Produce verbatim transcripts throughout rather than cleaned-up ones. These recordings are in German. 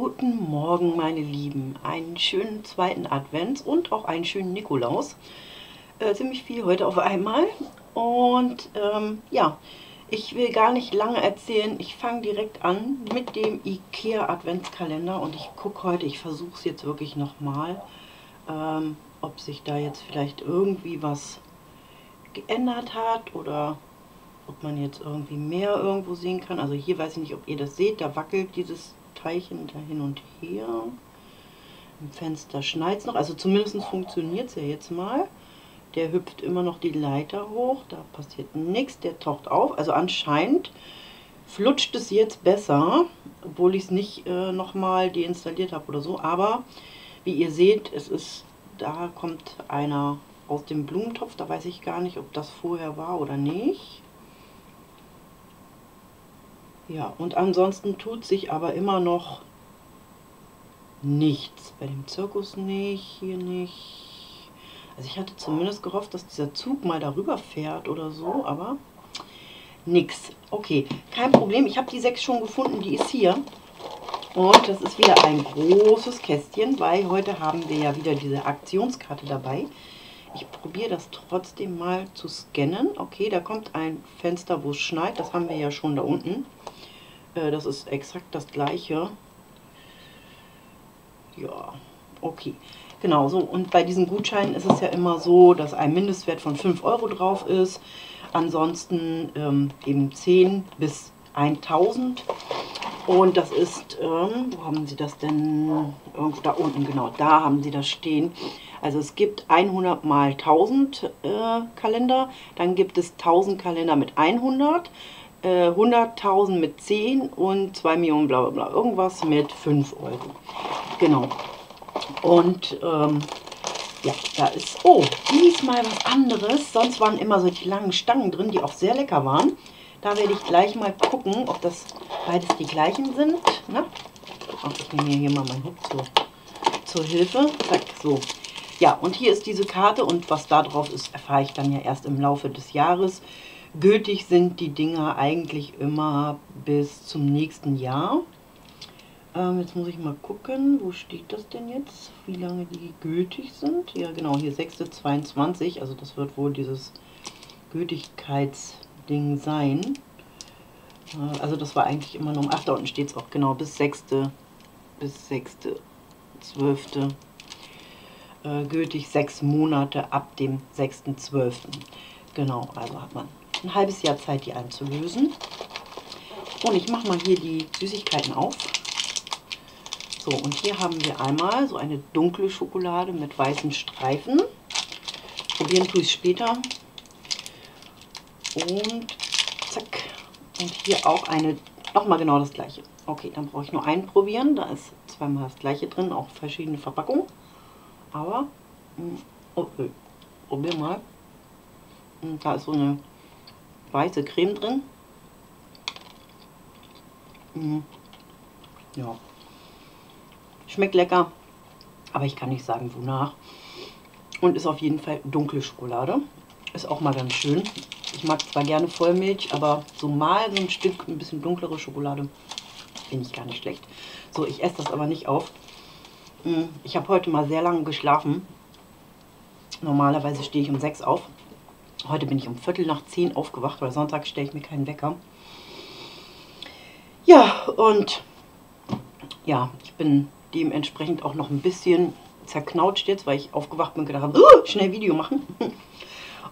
Guten Morgen, meine Lieben. Einen schönen zweiten Advents und auch einen schönen Nikolaus. Äh, ziemlich viel heute auf einmal. Und ähm, ja, ich will gar nicht lange erzählen. Ich fange direkt an mit dem IKEA Adventskalender. Und ich gucke heute, ich versuche es jetzt wirklich nochmal, ähm, ob sich da jetzt vielleicht irgendwie was geändert hat oder ob man jetzt irgendwie mehr irgendwo sehen kann. Also hier weiß ich nicht, ob ihr das seht, da wackelt dieses Teilchen da hin und her. Im Fenster schneit es noch, also zumindest funktioniert es ja jetzt mal. Der hüpft immer noch die Leiter hoch, da passiert nichts, der taucht auf. Also anscheinend flutscht es jetzt besser, obwohl ich es nicht äh, nochmal deinstalliert habe oder so. Aber wie ihr seht, es ist, da kommt einer aus dem Blumentopf, da weiß ich gar nicht, ob das vorher war oder nicht. Ja, und ansonsten tut sich aber immer noch nichts. Bei dem Zirkus nicht, hier nicht. Also ich hatte zumindest gehofft, dass dieser Zug mal darüber fährt oder so, aber nix. Okay, kein Problem. Ich habe die sechs schon gefunden, die ist hier. Und das ist wieder ein großes Kästchen, weil heute haben wir ja wieder diese Aktionskarte dabei. Ich probiere das trotzdem mal zu scannen. Okay, da kommt ein Fenster, wo es schneit. Das haben wir ja schon da unten. Äh, das ist exakt das gleiche. Ja, okay. Genau so. Und bei diesen Gutscheinen ist es ja immer so, dass ein Mindestwert von fünf Euro drauf ist. Ansonsten ähm, eben zehn bis tausend. Und das ist, ähm, wo haben sie das denn? Irgendwo da unten, genau. Da haben sie das stehen. Also es gibt hundert mal tausend äh, Kalender, dann gibt es tausend Kalender mit hundert, äh, hunderttausend mit zehn und zwei Millionen bla bla bla, irgendwas mit fünf Euro. Genau. Und ähm, ja, da ist, oh, diesmal was anderes. Sonst waren immer solche langen Stangen drin, die auch sehr lecker waren. Da werde ich gleich mal gucken, ob das beides die gleichen sind. Na? Ach, ich nehme hier mal meinen Hut zur, zur Hilfe. Zack, so. Ja, und hier ist diese Karte und was da drauf ist, erfahre ich dann ja erst im Laufe des Jahres. Gültig sind die Dinger eigentlich immer bis zum nächsten Jahr. Ähm, jetzt muss ich mal gucken, wo steht das denn jetzt? Wie lange die gültig sind? Ja genau, hier sechs zweiundzwanzig, also das wird wohl dieses Gültigkeitsding sein. Äh, also das war eigentlich immer nur um acht, da unten steht es auch genau, bis sechster zwölfter Äh, gültig sechs Monate ab dem sechsten zwölften Genau, also hat man ein halbes Jahr Zeit, die einzulösen. Und ich mache mal hier die Süßigkeiten auf. So, und hier haben wir einmal so eine dunkle Schokolade mit weißen Streifen. Probieren tue ich später. Und zack. Und hier auch eine, nochmal genau das gleiche. Okay, dann brauche ich nur einen probieren. Da ist zweimal das gleiche drin, auch verschiedene Verpackungen. Aber, okay, probier mal. Und da ist so eine weiße Creme drin. Mhm. Ja. Schmeckt lecker, aber ich kann nicht sagen, wonach. Und ist auf jeden Fall dunkle Schokolade. Ist auch mal ganz schön. Ich mag zwar gerne Vollmilch, aber so mal so ein Stück, ein bisschen dunklere Schokolade, finde ich gar nicht schlecht. So, ich esse das aber nicht auf. Ich habe heute mal sehr lange geschlafen. Normalerweise stehe ich um sechs auf. Heute bin ich um Viertel nach zehn aufgewacht, weil Sonntag stelle ich mir keinen Wecker. Ja, und ja, ich bin dementsprechend auch noch ein bisschen zerknautscht jetzt, weil ich aufgewacht bin und gedacht habe, uh, schnell Video machen.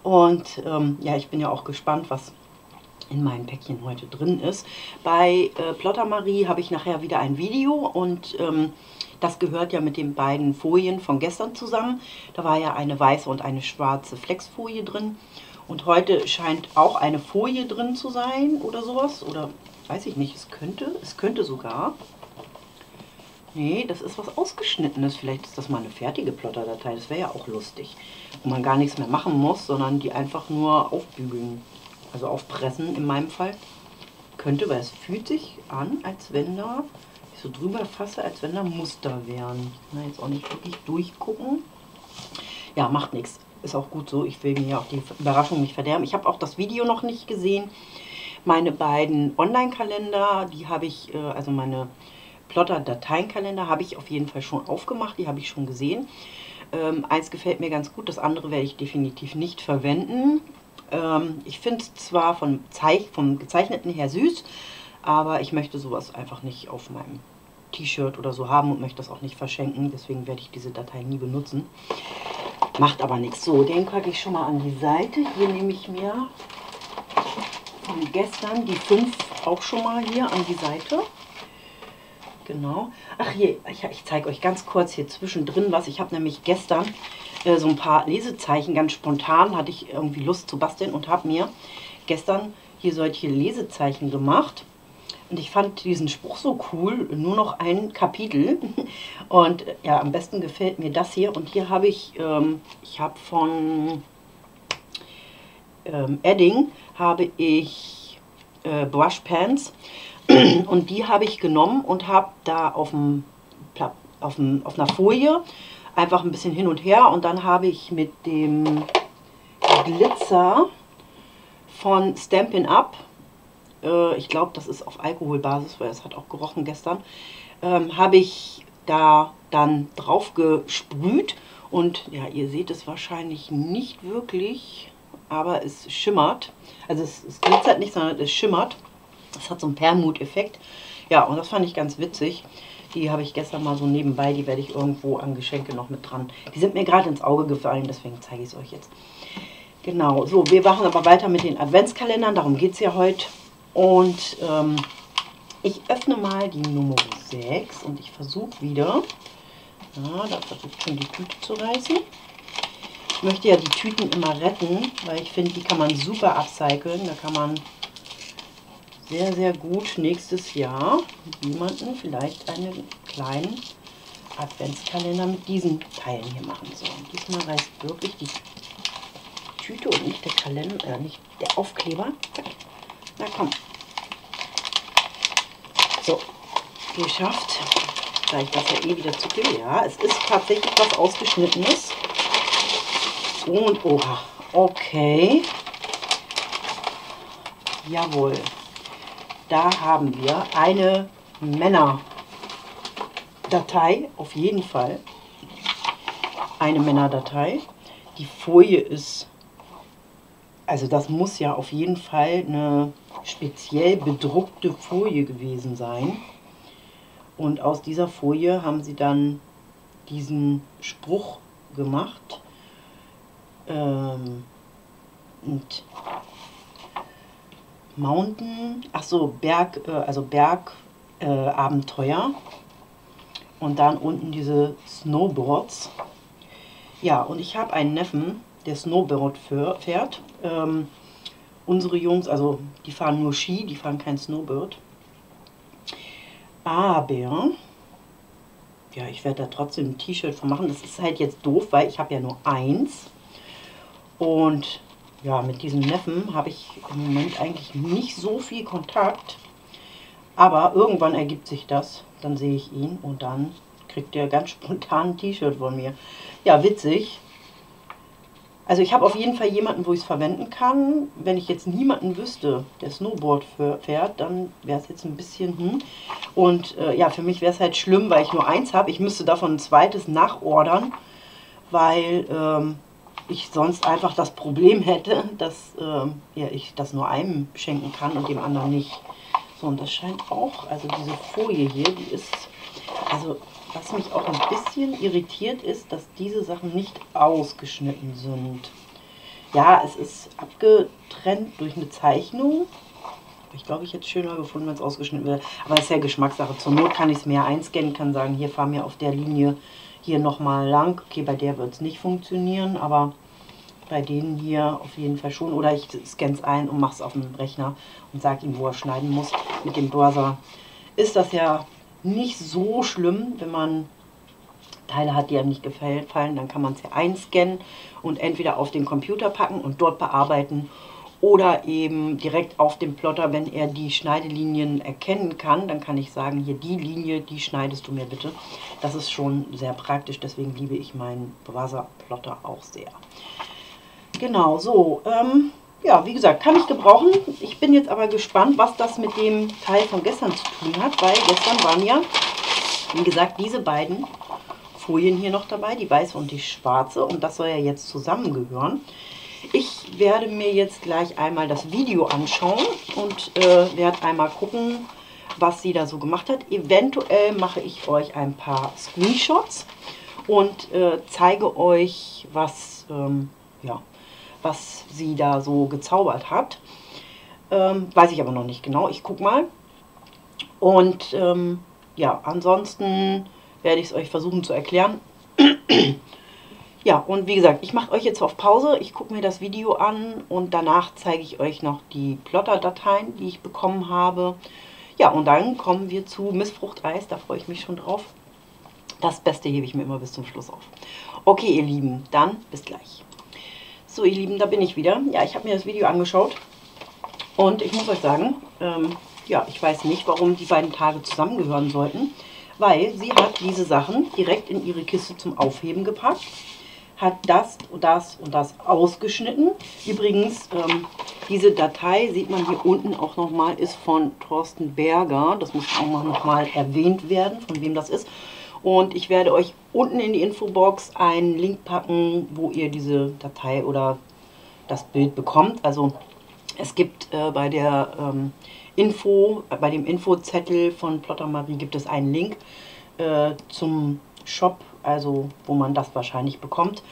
Und ähm, ja, ich bin ja auch gespannt, was in meinem Päckchen heute drin ist. Bei äh, Plotter Marie habe ich nachher wieder ein Video und ähm, das gehört ja mit den beiden Folien von gestern zusammen. Da war ja eine weiße und eine schwarze Flexfolie drin. Und heute scheint auch eine Folie drin zu sein oder sowas. Oder weiß ich nicht, es könnte, es könnte sogar. Nee, das ist was Ausgeschnittenes. Vielleicht ist das mal eine fertige Plotterdatei. Das wäre ja auch lustig. Wo man gar nichts mehr machen muss, sondern die einfach nur aufbügeln. Also aufpressen in meinem Fall. Könnte, weil es fühlt sich an, als wenn da so drüber fasse, als wenn da Muster wären. Na, jetzt auch nicht wirklich durchgucken. Ja, macht nichts. Ist auch gut so. Ich will mir ja auch die Überraschung nicht verderben. Ich habe auch das Video noch nicht gesehen. Meine beiden Online-Kalender, die habe ich, also meine Plotter-Dateienkalender habe ich auf jeden Fall schon aufgemacht, die habe ich schon gesehen. Ähm, eins gefällt mir ganz gut, das andere werde ich definitiv nicht verwenden. Ähm, ich finde es zwar vom, Zeich vom Gezeichneten her süß, aber ich möchte sowas einfach nicht auf meinem T-Shirt oder so haben und möchte das auch nicht verschenken. Deswegen werde ich diese Datei nie benutzen. Macht aber nichts. So, den packe ich schon mal an die Seite. Hier nehme ich mir von gestern die fünf auch schon mal hier an die Seite. Genau. Ach hier, ich, ich zeige euch ganz kurz hier zwischendrin was. Ich habe nämlich gestern äh, so ein paar Lesezeichen, ganz spontan hatte ich irgendwie Lust zu basteln und habe mir gestern hier solche Lesezeichen gemacht. Und ich fand diesen Spruch so cool, nur noch ein Kapitel. Und ja, am besten gefällt mir das hier. Und hier habe ich, ähm, ich habe von ähm, Edding, habe ich äh, Brush Pants. Und die habe ich genommen und habe da auf, dem, auf, dem, auf einer Folie einfach ein bisschen hin und her. Und dann habe ich mit dem Glitzer von Stampin' Up, ich glaube, das ist auf Alkoholbasis, weil es hat auch gerochen gestern, ähm, habe ich da dann drauf gesprüht. Und ja, ihr seht es wahrscheinlich nicht wirklich, aber es schimmert. Also es, es glitzert nicht, sondern es schimmert. Es hat so einen Perlmut-Effekt. Ja, und das fand ich ganz witzig. Die habe ich gestern mal so nebenbei, die werde ich irgendwo an Geschenke noch mit dran. Die sind mir gerade ins Auge gefallen, deswegen zeige ich es euch jetzt. Genau, so, wir machen aber weiter mit den Adventskalendern, darum geht es ja heute. Und ähm, ich öffne mal die Nummer sechs und ich versuche wieder, ja, da versucht schon die Tüte zu reißen. Ich möchte ja die Tüten immer retten, weil ich finde, die kann man super upcyclen. Da kann man sehr, sehr gut nächstes Jahr jemanden vielleicht einen kleinen Adventskalender mit diesen Teilen hier machen. So, und diesmal reißt wirklich die Tüte und nicht der Kalender, äh, nicht der Aufkleber. Zack. Na komm. So, geschafft. Da ich das ja eh wieder zucke. Ja, es ist tatsächlich was Ausgeschnittenes. Und oha. Okay. Jawohl. Da haben wir eine Männerdatei. Auf jeden Fall. Eine Männerdatei. Die Folie ist... Also das muss ja auf jeden Fall eine speziell bedruckte Folie gewesen sein. Und aus dieser Folie haben sie dann diesen Spruch gemacht. Ähm, und Mountain, ach so, Berg, äh, also Bergabenteuer. Äh, und dann unten diese Snowboards. Ja, und ich habe einen Neffen, der Snowboard fährt. Ähm, unsere Jungs, also die fahren nur Ski, die fahren kein Snowboard. Aber, ja, ich werde da trotzdem ein T-Shirt von machen. Das ist halt jetzt doof, weil ich habe ja nur eins. Und ja, mit diesem Neffen habe ich im Moment eigentlich nicht so viel Kontakt. Aber irgendwann ergibt sich das. Dann sehe ich ihn und dann kriegt er ganz spontan ein T-Shirt von mir. Ja, witzig. Also ich habe auf jeden Fall jemanden, wo ich es verwenden kann. Wenn ich jetzt niemanden wüsste, der Snowboard fährt, dann wäre es jetzt ein bisschen... Hm. Und äh, ja, für mich wäre es halt schlimm, weil ich nur eins habe. Ich müsste davon ein zweites nachordern, weil ähm, ich sonst einfach das Problem hätte, dass ähm, ja, ich das nur einem schenken kann und dem anderen nicht. So, und das scheint auch, also diese Folie hier, die ist... Also, was mich auch ein bisschen irritiert ist, dass diese Sachen nicht ausgeschnitten sind. Ja, es ist abgetrennt durch eine Zeichnung. Ich glaube, ich hätte es schöner gefunden, wenn es ausgeschnitten wäre. Aber es ist ja Geschmackssache. Zur Not kann ich es mir einscannen, kann sagen, hier fahren wir auf der Linie hier nochmal lang. Okay, bei der wird es nicht funktionieren, aber bei denen hier auf jeden Fall schon. Oder ich scanne es ein und mache es auf dem Rechner und sage ihm, wo er schneiden muss. Mit dem Browser ist das ja... nicht so schlimm, wenn man Teile hat, die einem nicht gefallen, dann kann man es ja einscannen und entweder auf den Computer packen und dort bearbeiten oder eben direkt auf dem Plotter, wenn er die Schneidelinien erkennen kann, dann kann ich sagen, hier die Linie, die schneidest du mir bitte. Das ist schon sehr praktisch, deswegen liebe ich meinen Browser-Plotter auch sehr. Genau, so, ähm, ja, wie gesagt, kann ich gebrauchen. Ich bin jetzt aber gespannt, was das mit dem Teil von gestern zu tun hat, weil gestern waren ja Wie gesagt, diese beiden Folien hier noch dabei, die weiße und die schwarze, und das soll ja jetzt zusammengehören. Ich werde mir jetzt gleich einmal das Video anschauen und äh, werde einmal gucken, was sie da so gemacht hat. Eventuell mache ich euch ein paar Screenshots und äh, zeige euch, was, ähm, ja, was sie da so gezaubert hat. Ähm, weiß ich aber noch nicht genau, ich guck mal. Und ähm, ja, ansonsten werde ich es euch versuchen zu erklären. Ja, und wie gesagt, ich mache euch jetzt auf Pause, ich gucke mir das Video an und danach zeige ich euch noch die Plotter-Dateien, die ich bekommen habe. Ja, und dann kommen wir zu Miss Fruchteis, da freue ich mich schon drauf. Das Beste hebe ich mir immer bis zum Schluss auf. Okay, ihr Lieben, dann bis gleich. So, ihr Lieben, da bin ich wieder. Ja, ich habe mir das Video angeschaut und ich muss euch sagen, ähm, ja, ich weiß nicht, warum die beiden Tage zusammengehören sollten, weil sie hat diese Sachen direkt in ihre Kiste zum Aufheben gepackt, hat das und das und das ausgeschnitten. Übrigens, ähm, diese Datei, sieht man hier unten auch nochmal, ist von Thorsten Berger. Das muss auch nochmal erwähnt werden, von wem das ist. Und ich werde euch unten in die Infobox einen Link packen, wo ihr diese Datei oder das Bild bekommt. Also es gibt äh, bei der ähm, Info, äh, bei dem Infozettel von Plotter Marie gibt es einen Link äh, zum Shop, also wo man das wahrscheinlich bekommt,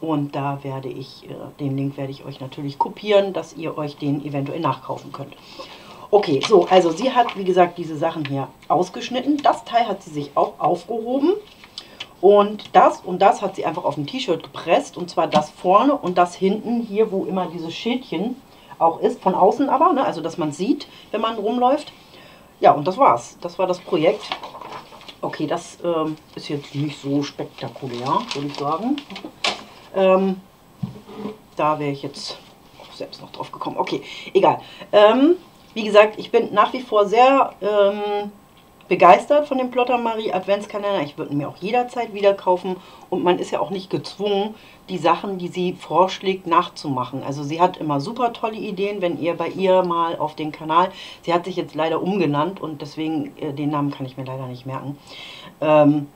und da werde ich, äh, den Link werde ich euch natürlich kopieren, dass ihr euch den eventuell nachkaufen könnt. Okay, so, also sie hat, wie gesagt, diese Sachen hier ausgeschnitten, das Teil hat sie sich auch aufgehoben und das und das hat sie einfach auf ein T-Shirt gepresst, und zwar das vorne und das hinten hier, wo immer dieses Schildchen auch ist, von außen aber, ne? Also dass man sieht, wenn man rumläuft. Ja, und das war's, das war das Projekt. Okay, das ähm, ist jetzt nicht so spektakulär, würde ich sagen. Ähm, da wäre ich jetzt auch selbst noch drauf gekommen. Okay, egal. Ähm, wie gesagt, ich bin nach wie vor sehr ähm, begeistert von dem Plotter Marie Adventskalender. Ich würde mir auch jederzeit wieder kaufen. Und man ist ja auch nicht gezwungen, die Sachen, die sie vorschlägt, nachzumachen. Also sie hat immer super tolle Ideen, wenn ihr bei ihr mal auf den Kanal, sie hat sich jetzt leider umgenannt und deswegen, äh, den Namen kann ich mir leider nicht merken. Ähm,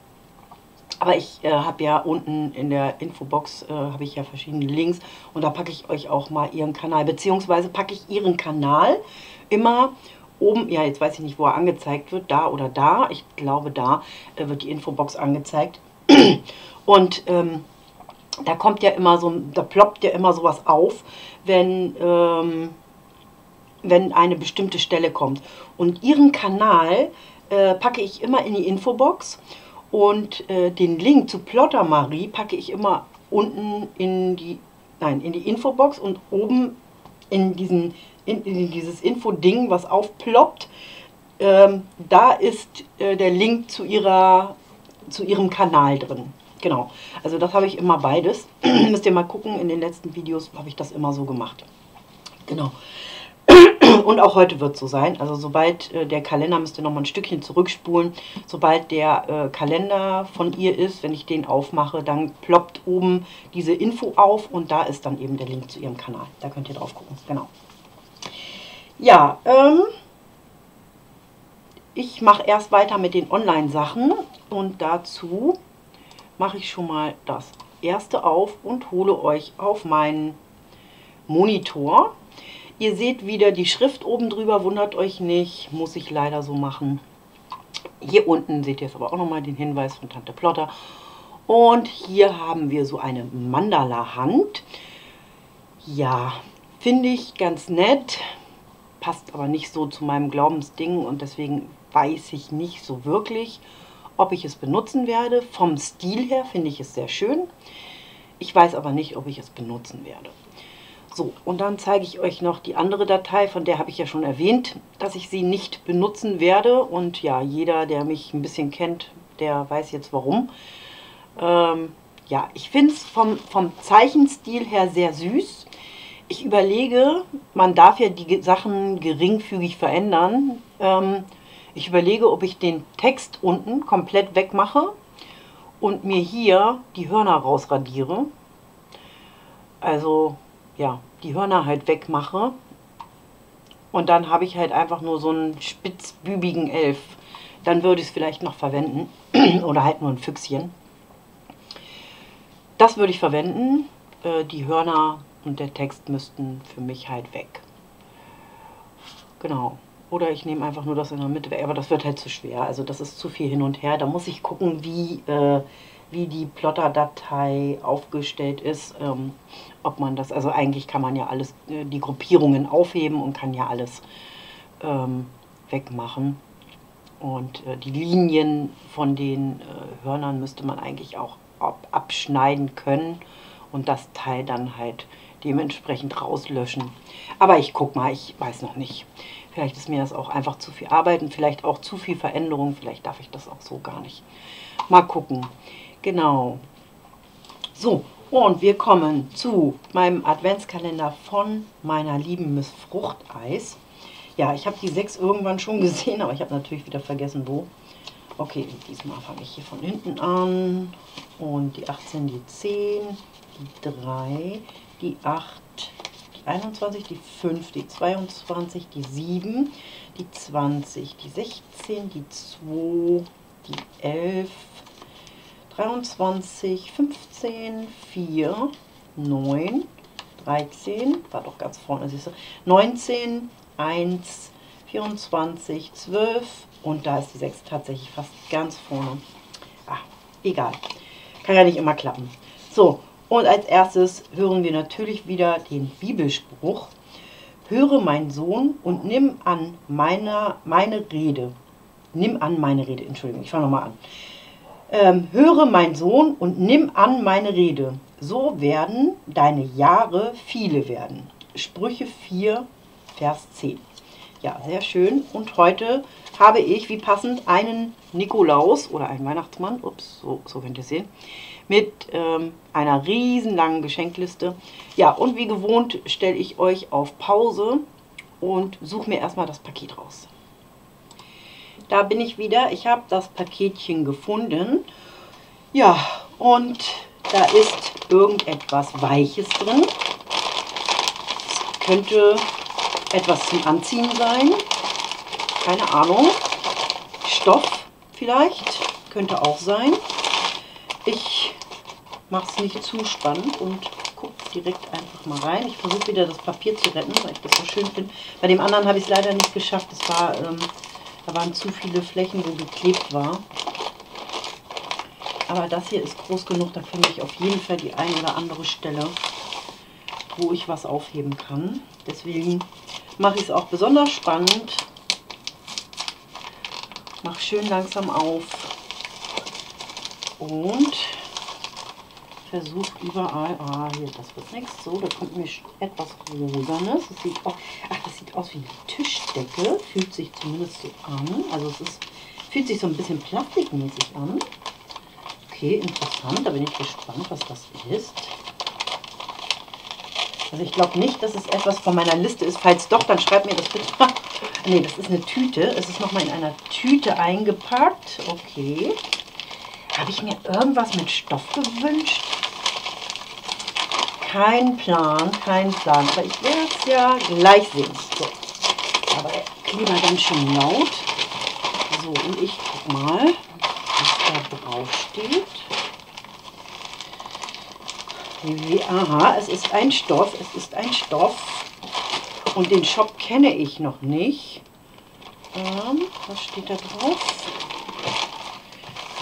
aber ich äh, habe ja unten in der Infobox, äh, habe ich ja verschiedene Links, und da packe ich euch auch mal ihren Kanal, beziehungsweise packe ich ihren Kanal immer oben, ja, jetzt weiß ich nicht, wo er angezeigt wird, da oder da, ich glaube da äh, wird die Infobox angezeigt. Und ähm, da kommt ja immer so, da ploppt ja immer sowas auf, wenn, ähm, wenn eine bestimmte Stelle kommt. Und ihren Kanal äh, packe ich immer in die Infobox, und äh, den Link zu Plotter Marie packe ich immer unten in die, nein, in die Infobox und oben in, diesen, in, in dieses Info-Ding, was aufploppt. Ähm, da ist äh, der Link zu ihrer, zu ihrem Kanal drin. Genau, also das habe ich immer beides. Müsst ihr mal gucken, in den letzten Videos habe ich das immer so gemacht. Genau. Und auch heute wird es so sein. Also sobald äh, der Kalender, müsst ihr nochmal ein Stückchen zurückspulen, sobald der äh, Kalender von ihr ist, wenn ich den aufmache, dann ploppt oben diese Info auf und da ist dann eben der Link zu ihrem Kanal. Da könnt ihr drauf gucken, genau. Ja, ähm... ich mache erst weiter mit den Online-Sachen und dazu mache ich schon mal das erste auf und hole euch auf meinen Monitor. Ihr seht wieder die Schrift oben drüber, wundert euch nicht, muss ich leider so machen. Hier unten seht ihr jetzt aber auch nochmal den Hinweis von Tante Plotter. Und hier haben wir so eine Mandala-Hand. Ja, finde ich ganz nett, passt aber nicht so zu meinem Glaubensding und deswegen weiß ich nicht so wirklich, ob ich es benutzen werde. Vom Stil her finde ich es sehr schön. Ich weiß aber nicht, ob ich es benutzen werde. So, und dann zeige ich euch noch die andere Datei, von der habe ich ja schon erwähnt, dass ich sie nicht benutzen werde. Und ja, jeder, der mich ein bisschen kennt, der weiß jetzt warum. Ähm, ja, ich finde es vom, vom Zeichenstil her sehr süß. Ich überlege, man darf ja die Sachen geringfügig verändern. Ähm, Ich überlege, ob ich den Text unten komplett wegmache und mir hier die Hörner rausradiere. Also, ja, die Hörner halt wegmache. Und dann habe ich halt einfach nur so einen spitzbübigen Elf. Dann würde ich es vielleicht noch verwenden. oder halt nur ein Füchschen. Das würde ich verwenden. Die Hörner und der Text müssten für mich halt weg. Genau. Oder ich nehme einfach nur das in der Mitte weg. Aber das wird halt zu schwer. Also das ist zu viel hin und her. Da muss ich gucken, wie, äh, wie die Plotter-Datei aufgestellt ist. Ähm, ob man das, also eigentlich kann man ja alles, äh, die Gruppierungen aufheben und kann ja alles ähm, wegmachen. Und äh, die Linien von den äh, Hörnern müsste man eigentlich auch ab abschneiden können. Und das Teil dann halt dementsprechend rauslöschen. Aber ich guck mal, ich weiß noch nicht. Vielleicht ist mir das auch einfach zu viel Arbeit und vielleicht auch zu viel Veränderung. Vielleicht darf ich das auch so gar nicht. Mal gucken. Genau. So, und wir kommen zu meinem Adventskalender von meiner lieben Miss Fruchteis. Ja, ich habe die sechs irgendwann schon gesehen, aber ich habe natürlich wieder vergessen, wo. Okay, diesmal fange ich hier von hinten an. Und die achtzehn, die zehn, die drei, die acht, die einundzwanzig, die fünf, die zweiundzwanzig, die sieben, die zwanzig, die sechzehn, die zwei, die elf, dreiundzwanzig, fünfzehn, vier, neun, dreizehn, war doch ganz vorne, siehst du, neunzehn, eins, vierundzwanzig, zwölf und da ist die sechs tatsächlich fast ganz vorne. Ach, egal. Kann ja nicht immer klappen. So. Und als erstes hören wir natürlich wieder den Bibelspruch. Höre, mein Sohn, und nimm an meiner, meine Rede. Nimm an meine Rede. Entschuldigung, ich fange nochmal an. Ähm, höre, mein Sohn, und nimm an meine Rede. So werden deine Jahre viele werden. Sprüche vier, Vers zehn. Ja, sehr schön. Und heute habe ich, wie passend, einen Nikolaus oder einen Weihnachtsmann. Ups, so, so könnt ihr es sehen. Mit ähm, einer riesenlangen Geschenkliste. Ja, und wie gewohnt stelle ich euch auf Pause und suche mir erstmal das Paket raus. Da bin ich wieder. Ich habe das Paketchen gefunden. Ja, und da ist irgendetwas Weiches drin. Es könnte etwas zum Anziehen sein. Keine Ahnung. Stoff vielleicht. Könnte auch sein. Ich mache es nicht zu spannend und gucke direkt einfach mal rein. Ich versuche wieder das Papier zu retten, weil ich das so schön finde. Bei dem anderen habe ich es leider nicht geschafft. Es war, ähm, da waren zu viele Flächen, wo geklebt war. Aber das hier ist groß genug, da finde ich auf jeden Fall die eine oder andere Stelle, wo ich was aufheben kann. Deswegen mache ich es auch besonders spannend. Mache schön langsam auf. Und versucht überall, ah hier, das wird nichts, so, da kommt mir etwas Rosanes, das sieht auch, ach, das sieht aus wie eine Tischdecke, fühlt sich zumindest so an, also es ist, fühlt sich so ein bisschen plastikmäßig an. Okay, interessant, da bin ich gespannt, was das ist. Also ich glaube nicht, dass es etwas von meiner Liste ist, falls doch, dann schreibt mir das bitte mal. Ne, das ist eine Tüte, es ist nochmal in einer Tüte eingepackt, okay. Habe ich mir irgendwas mit Stoff gewünscht? Kein Plan, kein Plan. Aber ich werde es ja gleich sehen. So. Aber Klima ganz schön laut. So, und ich guck mal, was da drauf steht. Aha, es ist ein Stoff, es ist ein Stoff. Und den Shop kenne ich noch nicht. Ähm, was steht da drauf?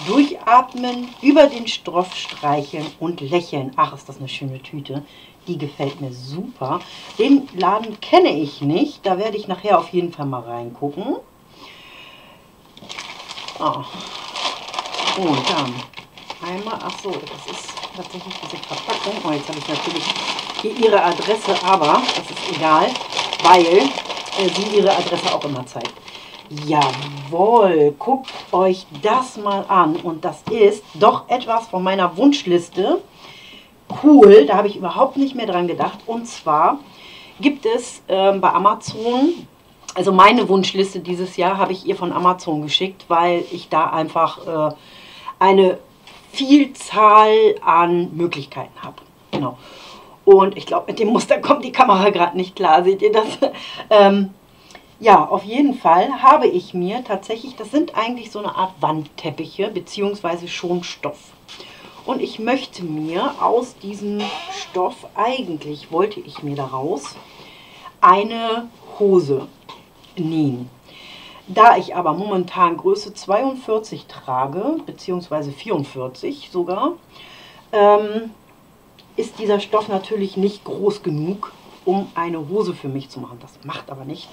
Durchatmen, über den Stoff streicheln und lächeln. Ach, ist das eine schöne Tüte. Die gefällt mir super. Den Laden kenne ich nicht. Da werde ich nachher auf jeden Fall mal reingucken. Ah. Und dann einmal, ach so, das ist tatsächlich diese Verpackung. Oh, jetzt habe ich natürlich hier ihre Adresse, aber das ist egal, weil äh, sie ihre Adresse auch immer zeigt. Jawohl, guckt euch das mal an und das ist doch etwas von meiner Wunschliste. Cool, da habe ich überhaupt nicht mehr dran gedacht. Und zwar gibt es ähm, bei Amazon, also meine Wunschliste dieses Jahr habe ich ihr von Amazon geschickt, weil ich da einfach äh, eine Vielzahl an Möglichkeiten habe. Genau. Und ich glaube, mit dem Muster kommt die Kamera gerade nicht klar, seht ihr das? ähm, Ja, auf jeden Fall habe ich mir tatsächlich, das sind eigentlich so eine Art Wandteppiche bzw. Schonstoff. Und ich möchte mir aus diesem Stoff, eigentlich wollte ich mir daraus eine Hose nähen. Da ich aber momentan Größe zweiundvierzig trage, beziehungsweise vierundvierzig sogar, ähm, ist dieser Stoff natürlich nicht groß genug, um eine Hose für mich zu machen. Das macht aber nichts,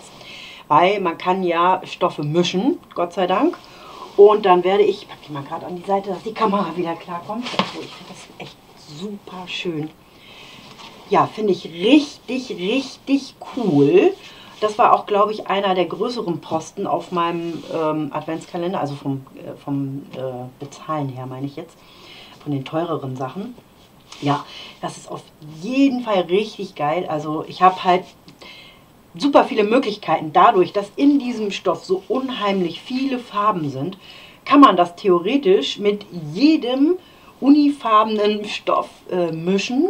weil man kann ja Stoffe mischen, Gott sei Dank. Und dann werde ich, ich packe die mal gerade an die Seite, dass die Kamera wieder klarkommt. Also ich finde das echt super schön. Ja, finde ich richtig, richtig cool. Das war auch, glaube ich, einer der größeren Posten auf meinem ähm, Adventskalender, also vom, äh, vom äh, Bezahlen her, meine ich jetzt, von den teureren Sachen. Ja, das ist auf jeden Fall richtig geil. Also ich habe halt super viele Möglichkeiten. Dadurch, dass in diesem Stoff so unheimlich viele Farben sind, kann man das theoretisch mit jedem unifarbenen Stoff äh, mischen.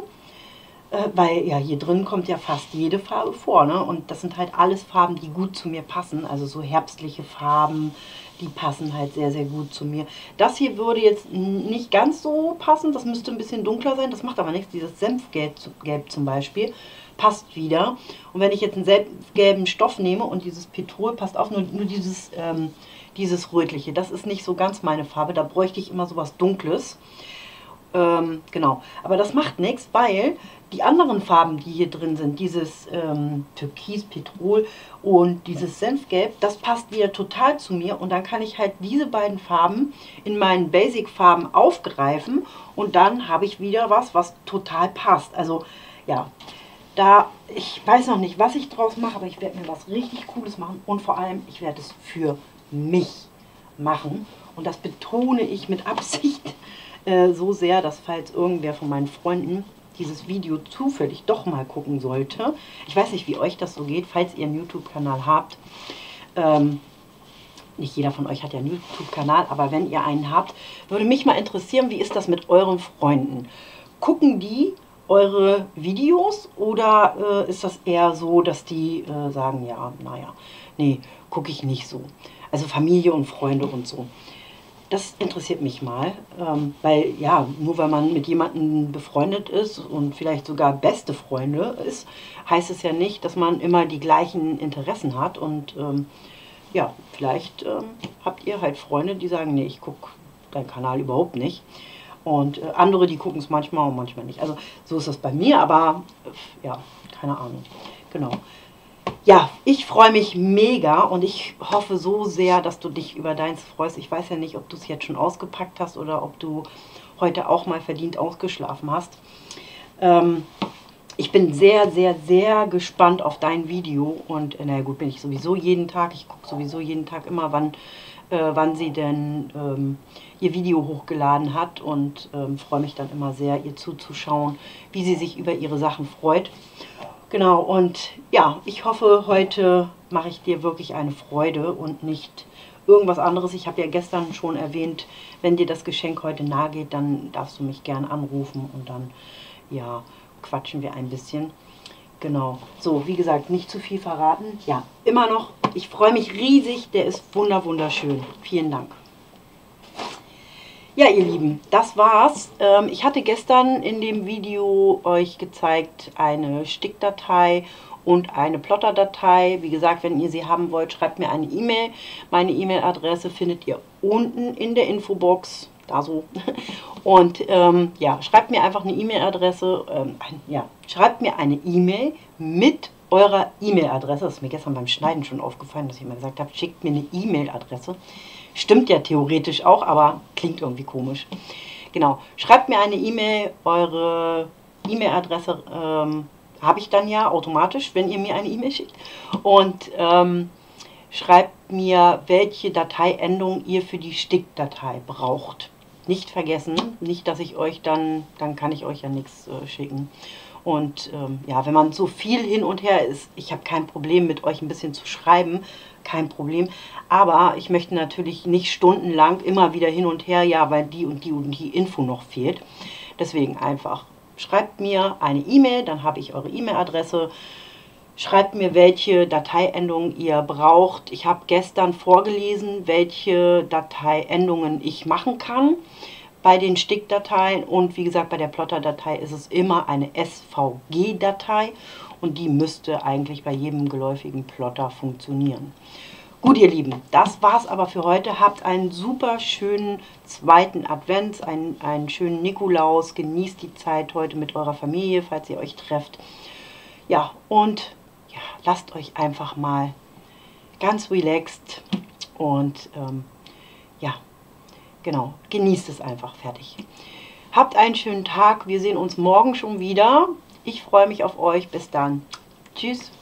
Weil ja, hier drin kommt ja fast jede Farbe vor, ne? Und das sind halt alles Farben, die gut zu mir passen. Also so herbstliche Farben, die passen halt sehr, sehr gut zu mir. Das hier würde jetzt nicht ganz so passen, das müsste ein bisschen dunkler sein. Das macht aber nichts, dieses Senfgelb Gelb zum Beispiel passt wieder. Und wenn ich jetzt einen senfgelben Stoff nehme und dieses Petrol passt auf, nur, nur dieses, ähm, dieses Rötliche. Das ist nicht so ganz meine Farbe, da bräuchte ich immer sowas Dunkles. Ähm, genau, aber das macht nichts, weil die anderen Farben, die hier drin sind, dieses ähm, Türkis, Petrol und dieses Senfgelb, das passt wieder total zu mir. Und dann kann ich halt diese beiden Farben in meinen Basic-Farben aufgreifen und dann habe ich wieder was, was total passt. Also ja, da, ich weiß noch nicht, was ich draus mache, aber ich werde mir was richtig Cooles machen und vor allem, ich werde es für mich machen. Und das betone ich mit Absicht äh, so sehr, dass falls irgendwer von meinen Freunden dieses Video zufällig doch mal gucken sollte. Ich weiß nicht, wie euch das so geht, falls ihr einen YouTube-Kanal habt. Ähm, nicht jeder von euch hat ja einen YouTube-Kanal, aber wenn ihr einen habt, würde mich mal interessieren, wie ist das mit euren Freunden? Gucken die eure Videos oder äh, ist das eher so, dass die äh, sagen, ja, naja, nee, gucke ich nicht so. Also Familie und Freunde und so. Das interessiert mich mal, ähm, weil ja, nur weil man mit jemandem befreundet ist und vielleicht sogar beste Freunde ist, heißt es ja nicht, dass man immer die gleichen Interessen hat. Und ähm, ja, vielleicht ähm, habt ihr halt Freunde, die sagen, nee, ich gucke deinen Kanal überhaupt nicht. Und äh, andere, die gucken es manchmal und manchmal nicht. Also so ist das bei mir, aber äh, ja, keine Ahnung. Genau. Ja, ich freue mich mega und ich hoffe so sehr, dass du dich über deins freust. Ich weiß ja nicht, ob du es jetzt schon ausgepackt hast oder ob du heute auch mal verdient ausgeschlafen hast. Ähm, ich bin sehr, sehr, sehr gespannt auf dein Video und äh, naja gut, bin ich sowieso jeden Tag. Ich gucke sowieso jeden Tag immer, wann, äh, wann sie denn ähm, ihr Video hochgeladen hat und ähm, freue mich dann immer sehr, ihr zuzuschauen, wie sie sich über ihre Sachen freut. Genau, und ja, ich hoffe, heute mache ich dir wirklich eine Freude und nicht irgendwas anderes. Ich habe ja gestern schon erwähnt, wenn dir das Geschenk heute nahe geht, dann darfst du mich gerne anrufen und dann, ja, quatschen wir ein bisschen. Genau, so, wie gesagt, nicht zu viel verraten. Ja, immer noch, ich freue mich riesig, der ist wunder, wunderschön. Vielen Dank. Ja, ihr Lieben, das war's. Ähm, ich hatte gestern in dem Video euch gezeigt eine Stickdatei und eine Plotterdatei. Wie gesagt, wenn ihr sie haben wollt, schreibt mir eine E-Mail. Meine E-Mail-Adresse findet ihr unten in der Infobox. Da so. Und ähm, ja, schreibt mir einfach eine E-Mail-Adresse. Ähm, ja, schreibt mir eine E-Mail mit eurer E-Mail-Adresse. Das ist mir gestern beim Schneiden schon aufgefallen, dass ich immer gesagt habe, schickt mir eine E-Mail-Adresse. Stimmt ja theoretisch auch, aber klingt irgendwie komisch. Genau, schreibt mir eine E-Mail, eure E-Mail-Adresse ähm, habe ich dann ja automatisch, wenn ihr mir eine E-Mail schickt. Und ähm, schreibt mir, welche Dateiendung ihr für die Stickdatei braucht. Nicht vergessen, nicht, dass ich euch dann, dann kann ich euch ja nichts äh, schicken. Und ähm, ja, wenn man so viel hin und her ist, ich habe kein Problem mit euch ein bisschen zu schreiben, kein Problem. Aber ich möchte natürlich nicht stundenlang immer wieder hin und her, ja, weil die und die und die Info noch fehlt. Deswegen einfach schreibt mir eine E-Mail, dann habe ich eure E-Mail-Adresse. Schreibt mir, welche Dateiendungen ihr braucht. Ich habe gestern vorgelesen, welche Dateiendungen ich machen kann bei den Stickdateien. Und wie gesagt, bei der Plotterdatei ist es immer eine S V G-Datei. Und die müsste eigentlich bei jedem geläufigen Plotter funktionieren. Gut, ihr Lieben, das war's aber für heute. Habt einen super schönen zweiten Advents, einen, einen schönen Nikolaus. Genießt die Zeit heute mit eurer Familie, falls ihr euch trefft. Ja, und ja, lasst euch einfach mal ganz relaxed und ähm, ja, genau, genießt es einfach, fertig. Habt einen schönen Tag. Wir sehen uns morgen schon wieder. Ich freue mich auf euch. Bis dann. Tschüss.